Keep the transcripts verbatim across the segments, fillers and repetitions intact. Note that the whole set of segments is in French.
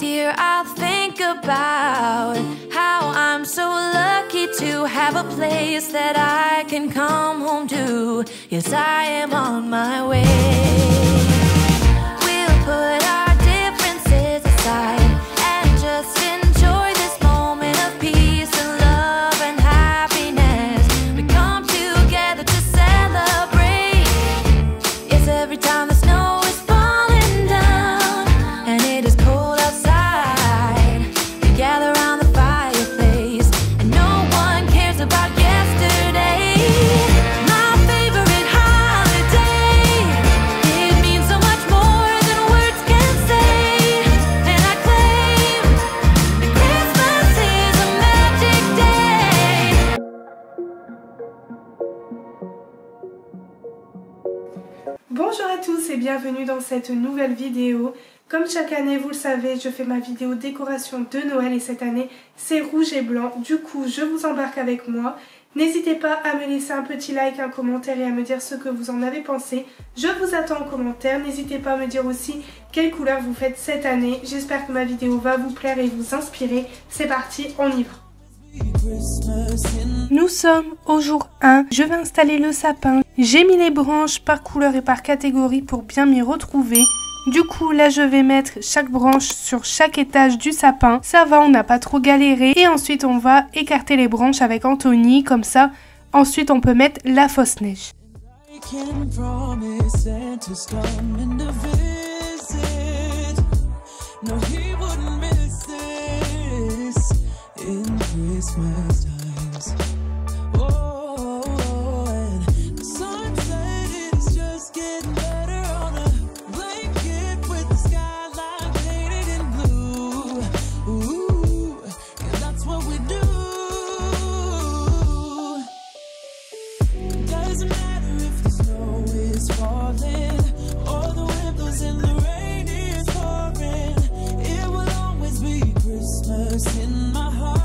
here I'll think about how I'm so lucky to have a place that I can come home to. Yes, I am on my way. We'll put our differences aside. Bonjour à tous et bienvenue dans cette nouvelle vidéo. Comme chaque année, vous le savez, je fais ma vidéo décoration de Noël et cette année, c'est rouge et blanc. Du coup, je vous embarque avec moi. N'hésitez pas à me laisser un petit like, un commentaire et à me dire ce que vous en avez pensé. Je vous attends en commentaire. N'hésitez pas à me dire aussi quelle couleur vous faites cette année. J'espère que ma vidéo va vous plaire et vous inspirer. C'est parti, on y va. Nous sommes au jour un, je vais installer le sapin. J'ai mis les branches par couleur et par catégorie pour bien m'y retrouver. Du coup là je vais mettre chaque branche sur chaque étage du sapin. Ça va, on n'a pas trop galéré. Et ensuite on va écarter les branches avec Anthony, comme ça ensuite on peut mettre la fausse neige. Christmas times. Oh, and the sunset is just getting better on a blanket with the skyline painted in blue. Ooh, yeah, that's what we do. Doesn't matter if the snow is falling or the wind blows in the rain is pouring. It will always be Christmas in my heart.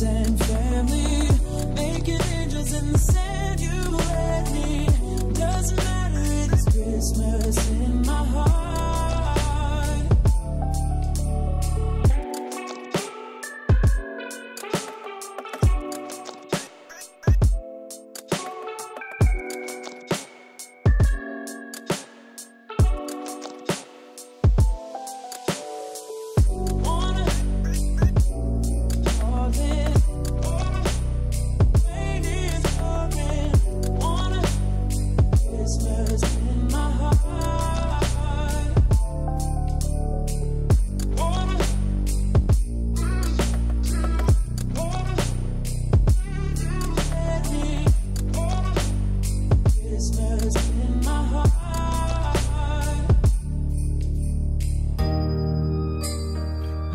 And family making angels in the sand. You and me, doesn't matter, it is Christmas in my heart.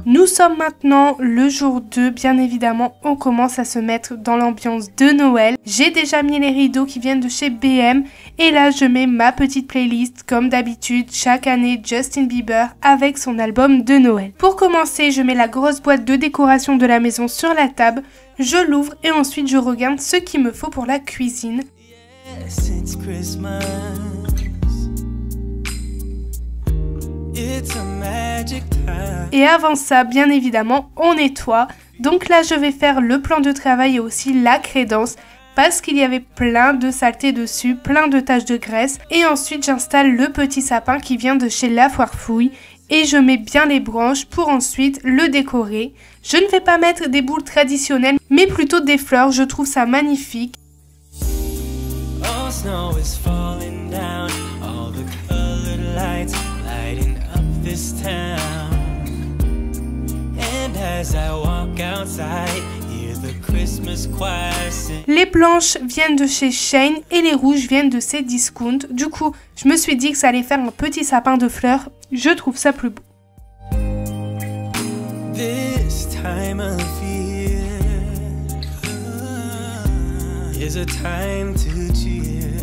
Nous sommes maintenant le jour deux, bien évidemment on commence à se mettre dans l'ambiance de Noël. J'ai déjà mis les rideaux qui viennent de chez B M et là je mets ma petite playlist comme d'habitude chaque année, Justin Bieber avec son album de Noël. Pour commencer je mets la grosse boîte de décoration de la maison sur la table, je l'ouvre et ensuite je regarde ce qu'il me faut pour la cuisine. Yes, it's Christmas. It's a magic time. Et avant ça, bien évidemment, on nettoie. Donc là, je vais faire le plan de travail et aussi la crédence parce qu'il y avait plein de saletés dessus, plein de taches de graisse. Et ensuite, j'installe le petit sapin qui vient de chez La Foir'Fouille et je mets bien les branches pour ensuite le décorer. Je ne vais pas mettre des boules traditionnelles, mais plutôt des fleurs. Je trouve ça magnifique. All snow is falling down, all the colored lights lighting up this town. And as I walk outside, hear the Christmas choir sing. Les blanches viennent de chez Shein et les rouges viennent de chez Discount. Du coup, je me suis dit que ça allait faire un petit sapin de fleurs. Je trouve ça plus beau. This time of year is a time to cheer.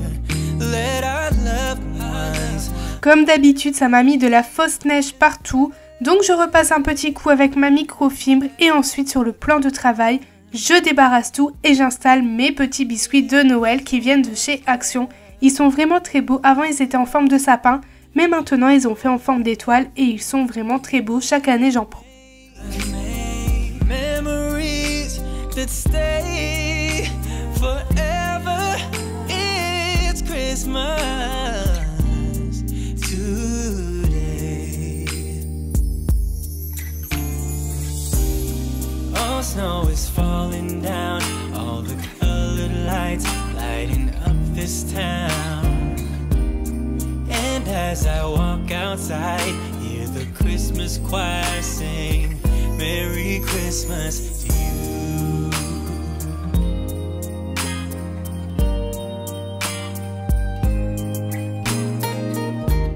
Let our loved ones. Comme d'habitude, ça m'a mis de la fausse neige partout, donc je repasse un petit coup avec ma microfibre et ensuite sur le plan de travail, je débarrasse tout et j'installe mes petits biscuits de Noël qui viennent de chez Action. Ils sont vraiment très beaux, avant ils étaient en forme de sapin, mais maintenant ils ont fait en forme d'étoile et ils sont vraiment très beaux, chaque année j'en prends. Snow is falling down, all the colored lights lighting up this town. And as I walk outside, hear the Christmas choir sing, Merry Christmas to you.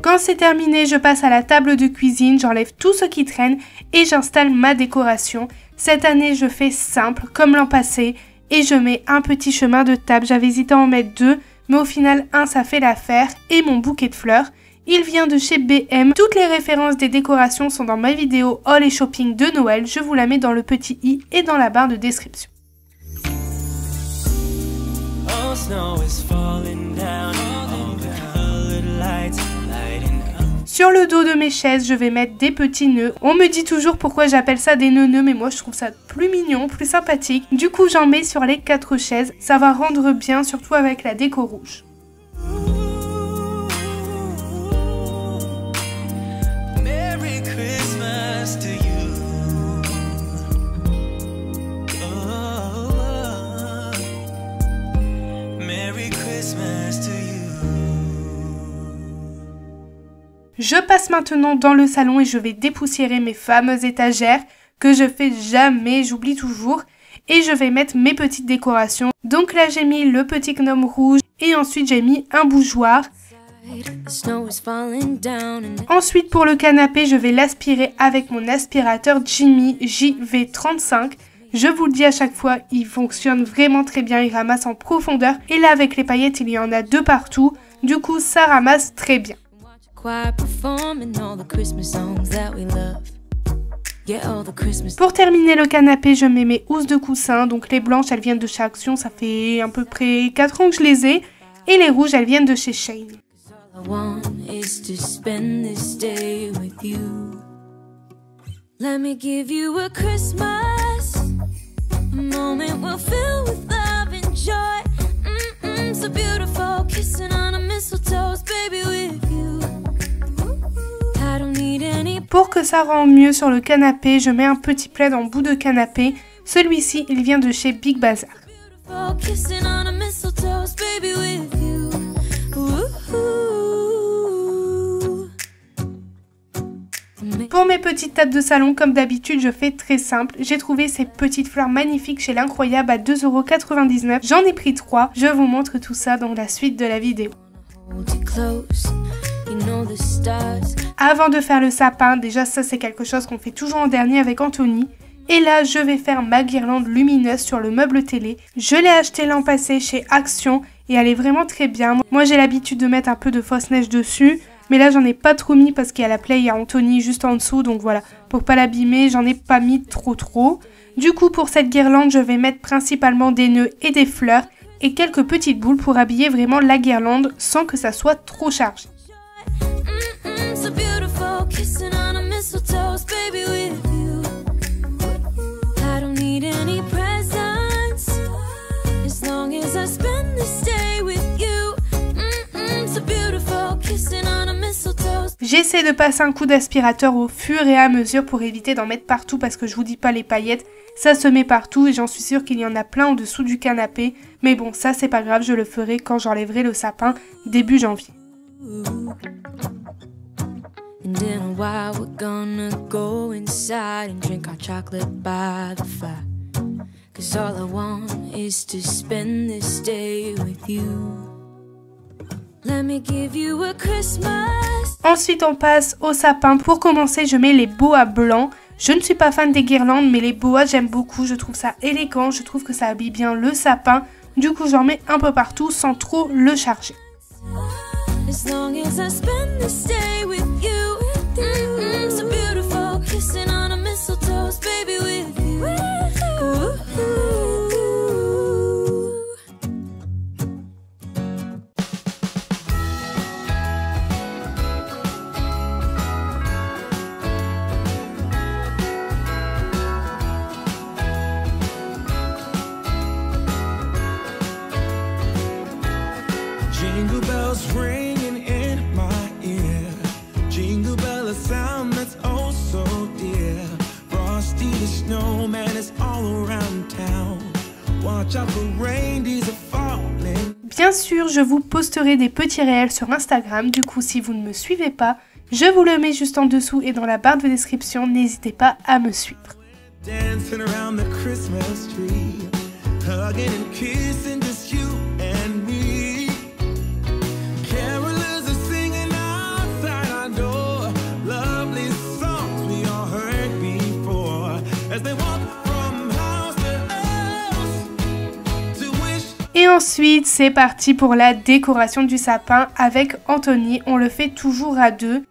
Quand c'est terminé, je passe à la table de cuisine, j'enlève tout ce qui traîne et j'installe ma décoration. Cette année, je fais simple, comme l'an passé, et je mets un petit chemin de table. J'avais hésité à en mettre deux, mais au final, un, ça fait l'affaire, et mon bouquet de fleurs. Il vient de chez B M. Toutes les références des décorations sont dans ma vidéo Haul et Shopping de Noël. Je vous la mets dans le petit i et dans la barre de description. Sur le dos de mes chaises, je vais mettre des petits nœuds. On me dit toujours pourquoi j'appelle ça des nœuds-nœuds, mais moi je trouve ça plus mignon, plus sympathique. Du coup, j'en mets sur les quatre chaises. Ça va rendre bien, surtout avec la déco rouge. Je passe maintenant dans le salon et je vais dépoussiérer mes fameuses étagères que je fais jamais, j'oublie toujours. Et je vais mettre mes petites décorations. Donc là j'ai mis le petit gnome rouge et ensuite j'ai mis un bougeoir. Ensuite pour le canapé je vais l'aspirer avec mon aspirateur Jimmy J V trente-cinq. Je vous le dis à chaque fois, il fonctionne vraiment très bien, il ramasse en profondeur. Et là avec les paillettes il y en a deux partout, du coup ça ramasse très bien. Pour terminer le canapé, je mets mes housses de coussin. Donc les blanches, elles viennent de chez Action, ça fait à peu près quatre ans que je les ai. Et les rouges, elles viennent de chez Shein. Pour que ça rende mieux sur le canapé, je mets un petit plaid en bout de canapé. Celui-ci, il vient de chez Big Bazaar. Pour mes petites tables de salon, comme d'habitude, je fais très simple. J'ai trouvé ces petites fleurs magnifiques chez l'Incroyable à deux euros quatre-vingt-dix-neuf. J'en ai pris trois. Je vous montre tout ça dans la suite de la vidéo. Avant de faire le sapin, déjà ça c'est quelque chose qu'on fait toujours en dernier avec Anthony. Et là je vais faire ma guirlande lumineuse sur le meuble télé. Je l'ai acheté l'an passé chez Action et elle est vraiment très bien. Moi j'ai l'habitude de mettre un peu de fausse neige dessus, mais là j'en ai pas trop mis parce qu'il y a la plaie, il y a Anthony juste en dessous. Donc voilà, pour pas l'abîmer, j'en ai pas mis trop trop. Du coup pour cette guirlande je vais mettre principalement des nœuds et des fleurs et quelques petites boules pour habiller vraiment la guirlande sans que ça soit trop chargé. J'essaie de passer un coup d'aspirateur au fur et à mesure pour éviter d'en mettre partout parce que je vous dis pas les paillettes, ça se met partout et j'en suis sûre qu'il y en a plein en dessous du canapé. Mais bon ça c'est pas grave, je le ferai quand j'enlèverai le sapin début janvier. Ensuite on passe au sapin. Pour commencer je mets les boas blancs. Je ne suis pas fan des guirlandes mais les boas j'aime beaucoup, je trouve ça élégant, je trouve que ça habille bien le sapin. Du coup j'en mets un peu partout sans trop le charger. As long as I spend this day with you, mm-hmm, so beautiful, kissing on a mistletoe, baby with you. Woo-hoo. bells ringing in my ear, jingle bell, a sound that's oh so dear. Frosty the snowman is all around town, watch out for reindeers are falling. Bien sûr, je vous posterai des petits réels sur Instagram, du coup si vous ne me suivez pas, je vous le mets juste en dessous et dans la barre de description, n'hésitez pas à me suivre. Et ensuite, c'est parti pour la décoration du sapin avec Anthony. On le fait toujours à deux.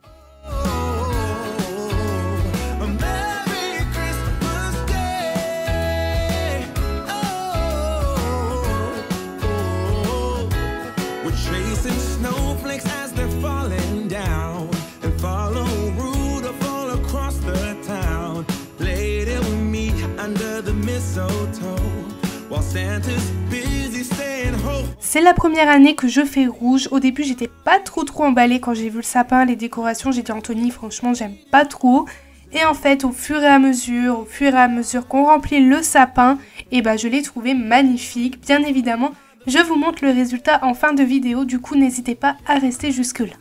C'est la première année que je fais rouge. Au début, j'étais pas trop trop emballée quand j'ai vu le sapin, les décorations. J'ai dit Anthony, franchement, j'aime pas trop. Et en fait, au fur et à mesure, au fur et à mesure qu'on remplit le sapin, et bah, je l'ai trouvé magnifique. Bien évidemment, je vous montre le résultat en fin de vidéo. Du coup, n'hésitez pas à rester jusque là.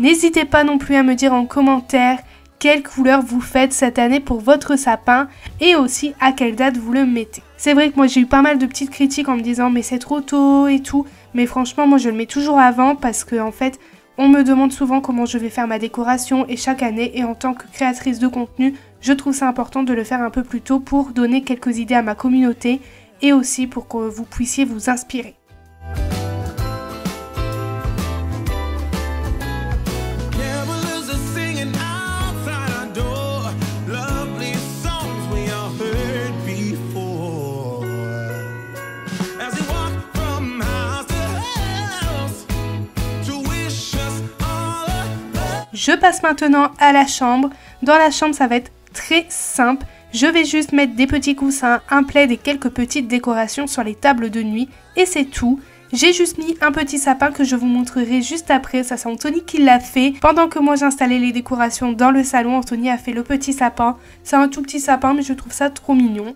N'hésitez pas non plus à me dire en commentaire quelle couleur vous faites cette année pour votre sapin et aussi à quelle date vous le mettez. C'est vrai que moi j'ai eu pas mal de petites critiques en me disant mais c'est trop tôt et tout, mais franchement moi je le mets toujours avant parce que en fait on me demande souvent comment je vais faire ma décoration et chaque année et en tant que créatrice de contenu je trouve ça important de le faire un peu plus tôt pour donner quelques idées à ma communauté et aussi pour que vous puissiez vous inspirer. Je passe maintenant à la chambre. Dans la chambre, ça va être très simple. Je vais juste mettre des petits coussins, un plaid et quelques petites décorations sur les tables de nuit. Et c'est tout. J'ai juste mis un petit sapin que je vous montrerai juste après. Ça, c'est Anthony qui l'a fait. Pendant que moi, j'installais les décorations dans le salon, Anthony a fait le petit sapin. C'est un tout petit sapin, mais je trouve ça trop mignon.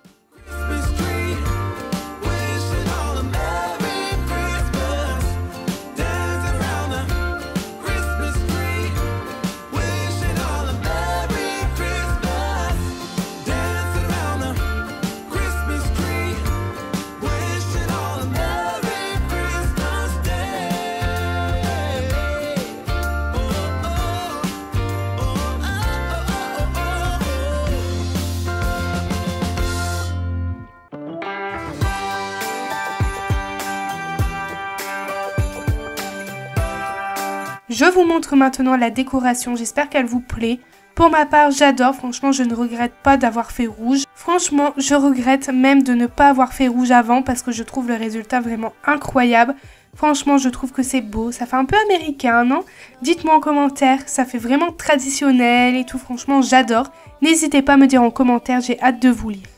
Je vous montre maintenant la décoration, j'espère qu'elle vous plaît. Pour ma part, j'adore, franchement, je ne regrette pas d'avoir fait rouge. Franchement, je regrette même de ne pas avoir fait rouge avant parce que je trouve le résultat vraiment incroyable. Franchement, je trouve que c'est beau, ça fait un peu américain, non? Dites-moi en commentaire, ça fait vraiment traditionnel et tout, franchement, j'adore. N'hésitez pas à me dire en commentaire, j'ai hâte de vous lire.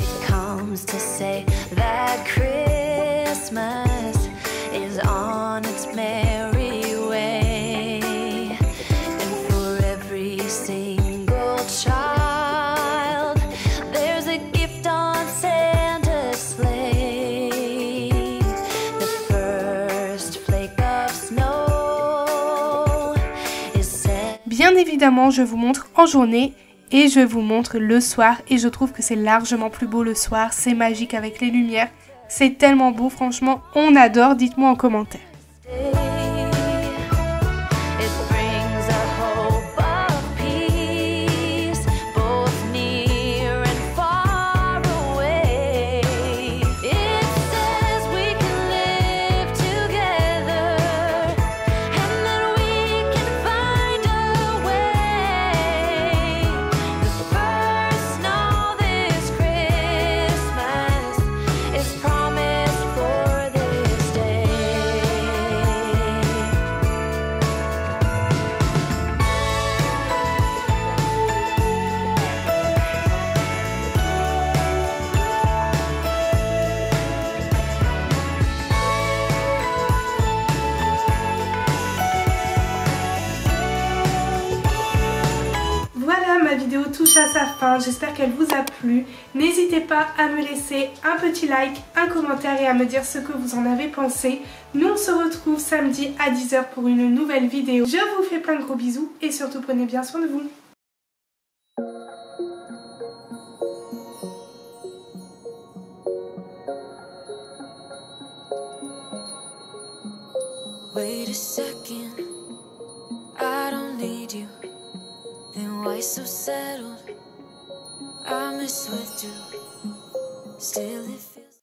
It comes to say that Christmas is on its merry way. Bien évidemment, je vous montre en journée et je vous montre le soir et je trouve que c'est largement plus beau le soir, c'est magique avec les lumières, c'est tellement beau, franchement, on adore, dites-moi en commentaire. touche à sa fin, j'espère qu'elle vous a plu. N'hésitez pas à me laisser un petit like, un commentaire et à me dire ce que vous en avez pensé. Nous on se retrouve samedi à dix heures pour une nouvelle vidéo. Je vous fais plein de gros bisous et surtout prenez bien soin de vous. Wait a second, I don't need you. Then why so settled? I miss with you. Still it feels